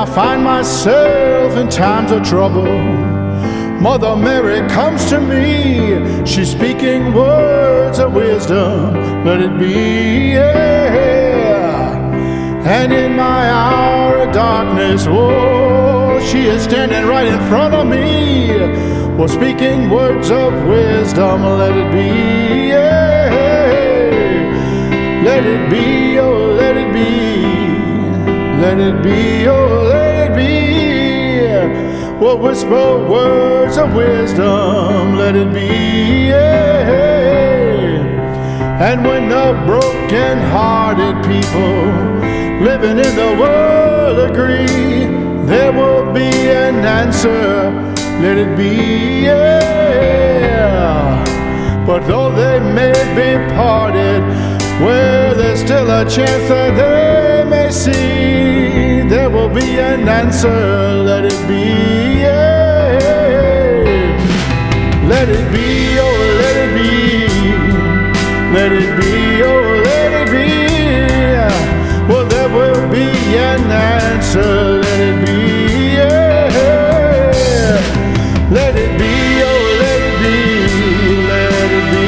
I find myself in times of trouble, Mother Mary comes to me. She's speaking words of wisdom, let it be, yeah. And in my hour of darkness, oh, she is standing right in front of me. Well, speaking words of wisdom, let it be, yeah. Let it be, oh, let it be. Let it be, oh, let it be. Well, whisper words of wisdom, let it be, yeah. And when the broken-hearted people living in the world agree, there will be an answer, let it be, yeah. But though they may be parted, well, there's still a chance that they may see, there will be an answer, let it be. Let it be, oh, let it be. Let it be, oh, let it be. Well, there will be an answer, let it be, yeah. Let it be, oh, let it be. Let it be,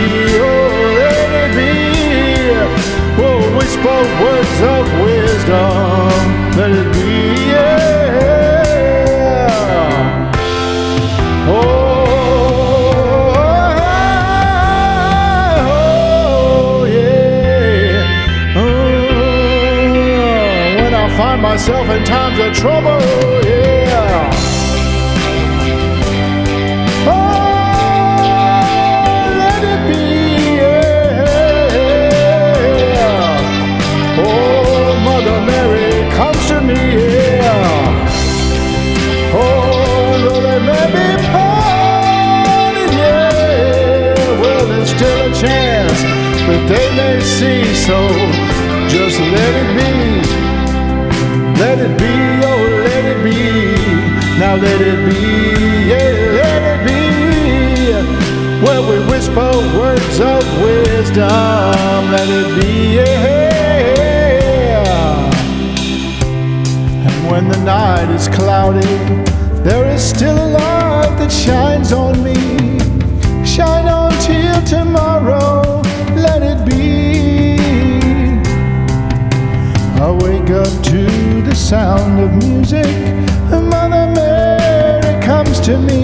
oh, let it be. Well, whisper words of wisdom, let it be, yeah. Find myself in times of trouble, yeah. Oh, let it be, yeah. Oh, Mother Mary comes to me, yeah. Oh, though they may be parted, yeah. Well, there's still a chance that they may see, so just let it be. Let it be, oh, let it be. Now let it be, yeah, let it be. Well, we whisper words of wisdom, let it be, yeah. And when the night is cloudy, there is still a light that shines on me. Shine on till tomorrow, let it be. I wake up to the sound of music, Mother Mary comes to me.